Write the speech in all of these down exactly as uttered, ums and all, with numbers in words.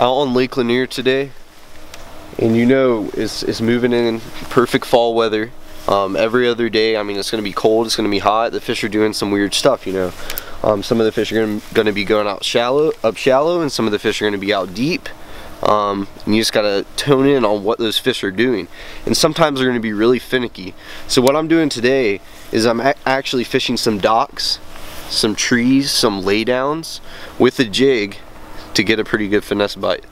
out on Lake Lanier today, and you know it's, it's moving in perfect fall weather. Um, every other day, I mean, it's going to be cold, it's going to be hot, the fish are doing some weird stuff, you know. Um, some of the fish are going to be going out shallow, up shallow, and some of the fish are going to be out deep. Um, and you just got to tone in on what those fish are doing. And sometimes they're going to be really finicky. So what I'm doing today is I'm a actually fishing some docks, some trees, some laydowns with a jig to get a pretty good finesse bite.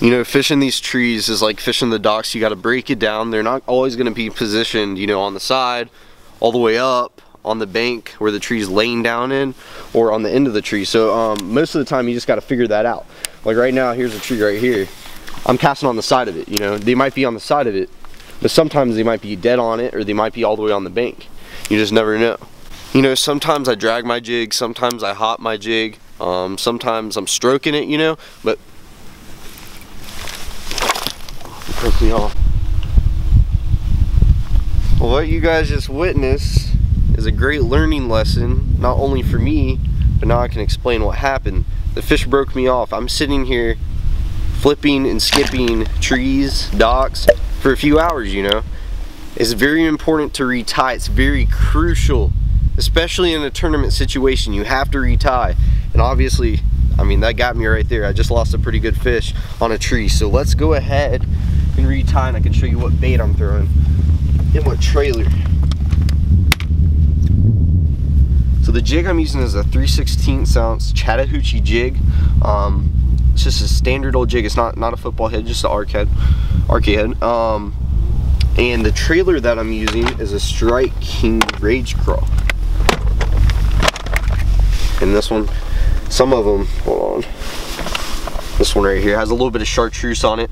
You know, fishing these trees is like fishing the docks. You got to break it down. They're not always going to be positioned, you know, on the side, all the way up, on the bank where the tree's laying down in, or on the end of the tree. So um, most of the time you just got to figure that out. Like right now, here's a tree right here. I'm casting on the side of it, you know. They might be on the side of it, but sometimes they might be dead on it, or they might be all the way on the bank. You just never know. You know, sometimes I drag my jig, sometimes I hop my jig, um, sometimes I'm stroking it, you know, but broke me off. Well, what you guys just witnessed is a great learning lesson, not only for me, but now I can explain what happened. The fish broke me off. I'm sitting here flipping and skipping trees, docks for a few hours, you know. It's very important to retie. It's very crucial, especially in a tournament situation. You have to retie. And obviously, I mean, that got me right there. I just lost a pretty good fish on a tree. So let's go ahead and retie, and I can show you what bait I'm throwing and what trailer. So the jig I'm using is a three sixteenths ounce Chattahoochee jig. Um, it's just a standard old jig. It's not not a football head, just an arc head, arc head. Um, and the trailer that I'm using is a Strike King Rage Crawl. And this one, some of them, hold on. This one right here has a little bit of chartreuse on it,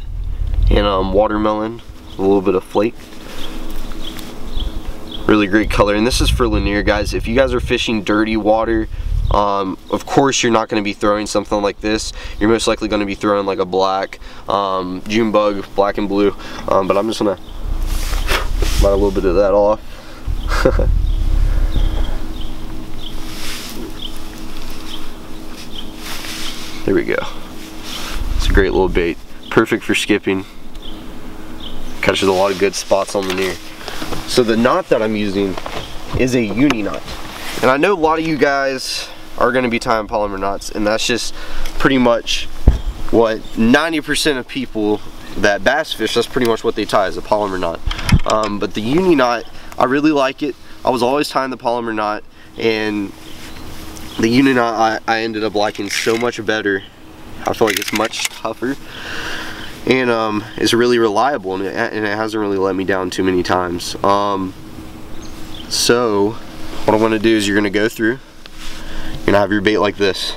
and um, watermelon, a little bit of flake. Really great color, and this is for Lanier, guys. If you guys are fishing dirty water, um, of course you're not going to be throwing something like this. You're most likely going to be throwing like a black um, June bug, black and blue, um, but I'm just going to let a little bit of that off. There we go. It's a great little bait, perfect for skipping. Catches a lot of good spots on Lanier. So the knot that I'm using is a uni knot, and I know a lot of you guys are going to be tying polymer knots, and that's just pretty much what ninety percent of people that bass fish, that's pretty much what they tie, is a polymer knot. Um, but the uni knot, I really like it. I was always tying the polymer knot, and the uni knot I, I ended up liking so much better. I feel like it's much tougher. And um, it's really reliable, and it, and it hasn't really let me down too many times. Um, so what I want to do is you're going to go through, you're going to have your bait like this.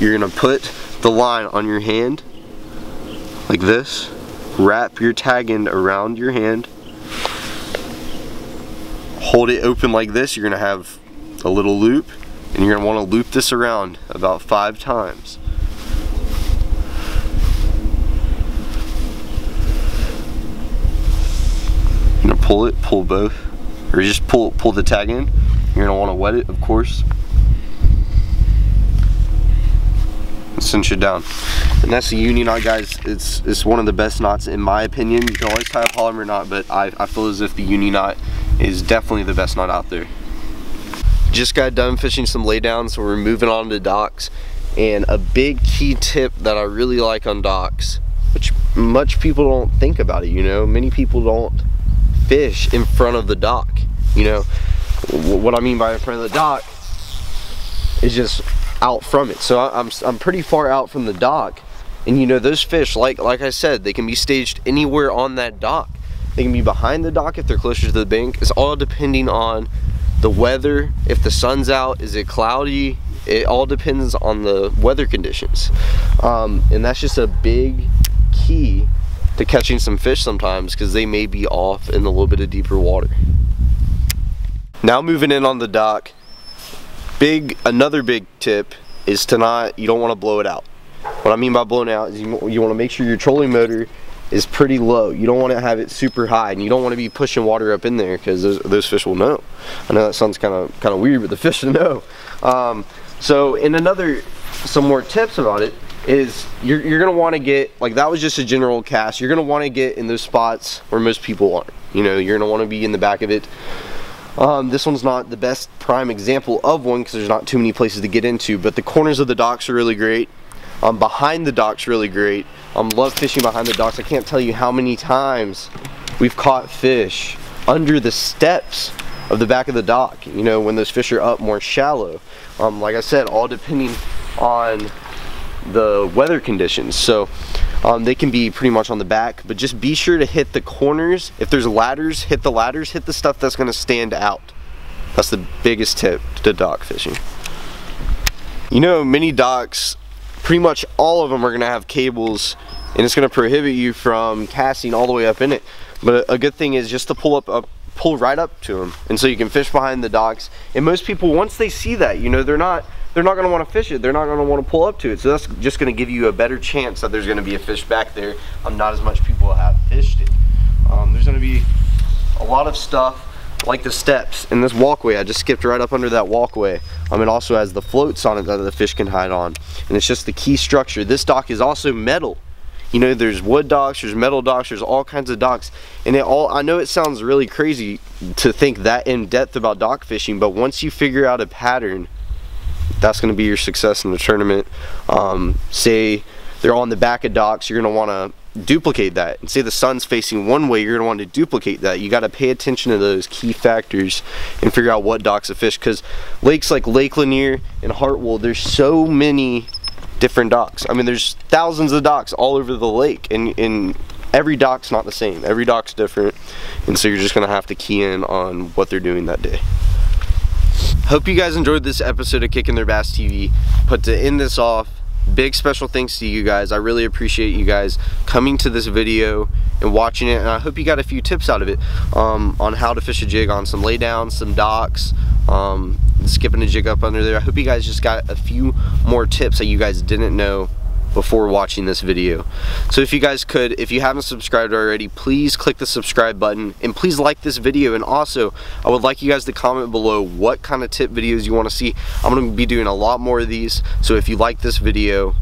You're going to put the line on your hand like this, wrap your tag end around your hand, hold it open like this. You're going to have a little loop, and you're going to want to loop this around about five times. Pull it, pull both, or just pull pull the tag in. You're gonna want to wet it, of course. And cinch it down. And that's the uni knot, guys. It's it's one of the best knots in my opinion. You can always tie a polymer knot, but I, I feel as if the uni knot is definitely the best knot out there. Just got done fishing some laydowns, so we're moving on to docks. And a big key tip that I really like on docks, which much people don't think about it, you know, many people don't fish in front of the dock. You know what I mean by in front of the dock is just out from it. So I'm, I'm pretty far out from the dock, and you know those fish, like like I said, they can be staged anywhere on that dock. They can be behind the dock if they're closer to the bank. It's all depending on the weather. If the sun's out, is it cloudy? It all depends on the weather conditions, um, and that's just a big key to catching some fish sometimes, because they may be off in a little bit of deeper water. Now moving in on the dock, big another big tip is to not, you don't want to blow it out. What I mean by blowing out is you, you want to make sure your trolling motor is pretty low. You don't want to have it super high, and you don't want to be pushing water up in there, because those, those fish will know. I know that sounds kind of kind of weird, but the fish will know. Um, so in another some more tips about it is you're, you're gonna want to get, like, that was just a general cast. You're gonna want to get in those spots where most people aren't. You know, you're gonna want to be in the back of it. Um, this one's not the best prime example of one because there's not too many places to get into, but the corners of the docks are really great. Um, behind the docks really great. Um, love fishing behind the docks. I can't tell you how many times we've caught fish under the steps of the back of the dock, you know, when those fish are up more shallow. Um, like I said, all depending on the weather conditions. So um, they can be pretty much on the back, but just be sure to hit the corners. If there's ladders, hit the ladders, hit the stuff that's gonna stand out. That's the biggest tip to dock fishing. You know, many docks, pretty much all of them, are gonna have cables, and it's gonna prohibit you from casting all the way up in it. But a good thing is just to pull up, up pull right up to them, and so you can fish behind the docks. And most people, once they see that, you know, they're not They're not gonna wanna fish it. They're not gonna wanna pull up to it. So that's just gonna give you a better chance that there's gonna be a fish back there. Um, not as much people have fished it. Um, there's gonna be a lot of stuff like the steps and this walkway. I just skipped right up under that walkway. Um, it also has the floats on it that the fish can hide on. And it's just the key structure. This dock is also metal. You know, there's wood docks, there's metal docks, there's all kinds of docks. And it all, I know it sounds really crazy to think that in depth about dock fishing, but once you figure out a pattern, that's going to be your success in the tournament. Um, say they're on the back of docks, you're going to want to duplicate that. And say the sun's facing one way, you're going to want to duplicate that. You got to pay attention to those key factors and figure out what docks to fish, because lakes like Lake Lanier and Hartwell, there's so many different docks. I mean, there's thousands of docks all over the lake, and, and every dock's not the same. Every dock's different, and so you're just going to have to key in on what they're doing that day. Hope you guys enjoyed this episode of Kicking Their Bass T V. But to end this off, big special thanks to you guys. I really appreciate you guys coming to this video and watching it, and I hope you got a few tips out of it um, on how to fish a jig on some laydowns, some docks, um, skipping a jig up under there. I hope you guys just got a few more tips that you guys didn't know before watching this video. So if you guys could, if you haven't subscribed already, please click the subscribe button, and please like this video. And also, I would like you guys to comment below what kind of tip videos you want to see. I'm going to be doing a lot more of these, so if you like this video,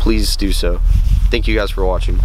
please do so. Thank you guys for watching.